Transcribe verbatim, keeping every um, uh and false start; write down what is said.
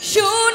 شو